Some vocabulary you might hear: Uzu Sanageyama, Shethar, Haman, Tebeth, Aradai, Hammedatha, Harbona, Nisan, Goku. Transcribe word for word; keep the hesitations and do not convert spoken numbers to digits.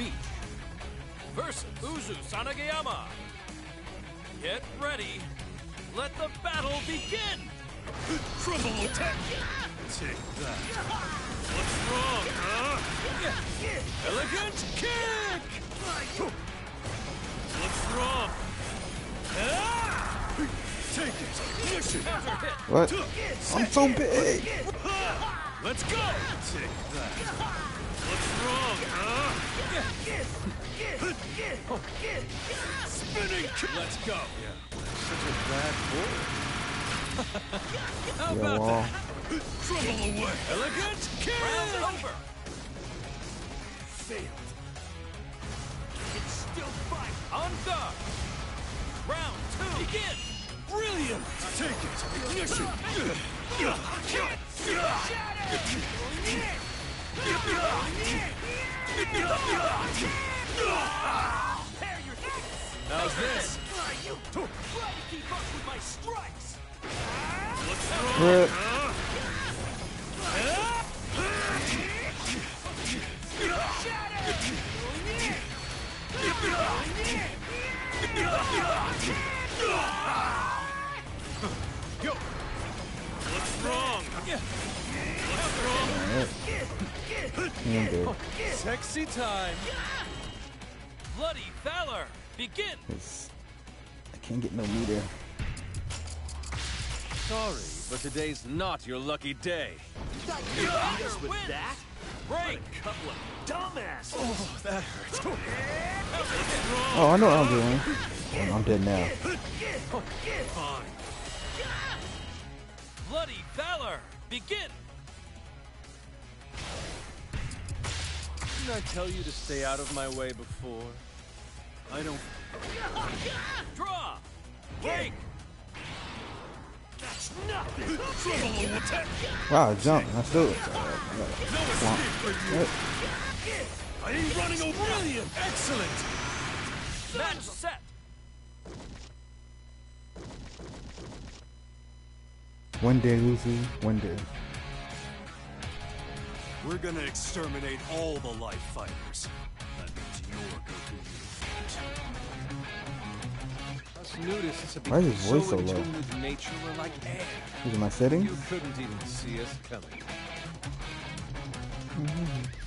Beach versus Uzu Sanageyama. Get ready. Let the battle begin. Triple attack. Take that. What's wrong, huh? Elegant kick. What's wrong? Take it. Mission. What? I'm so big. Let's go. Take that. What's wrong, huh? Spinning. Let's go. Yeah. Such a bad boy. How yeah, about wow. that? Trouble away. Elegant kick. Round over. Failed. It's still fight. On guard. Round two. Begin. Brilliant. Take it. Ignition. How's this? You try to keep up with my strikes. What's wrong? Yo. What's wrong? What's wrong? Sexy time. Bloody valor. Begin. Can't get no meter. Sorry, but today's not your lucky day. You with wins. That? Break. A couple of dumbasses. Oh, that hurts. Oh, I know what I'm doing. Oh, I'm dead now. Fine. Bloody valor, begin. Didn't I tell you to stay out of my way before? I don't. Draw! Break! That's nothing! Trouble attack! Wow, jump. Let's do it. I ain't running over. Brilliant! Excellent! Match set! One day, Uzu. One day. We're gonna exterminate all the life fighters. That means you're Goku. Why is his voice so low? These are my settings. You couldn't even see us coming. Mm-hmm.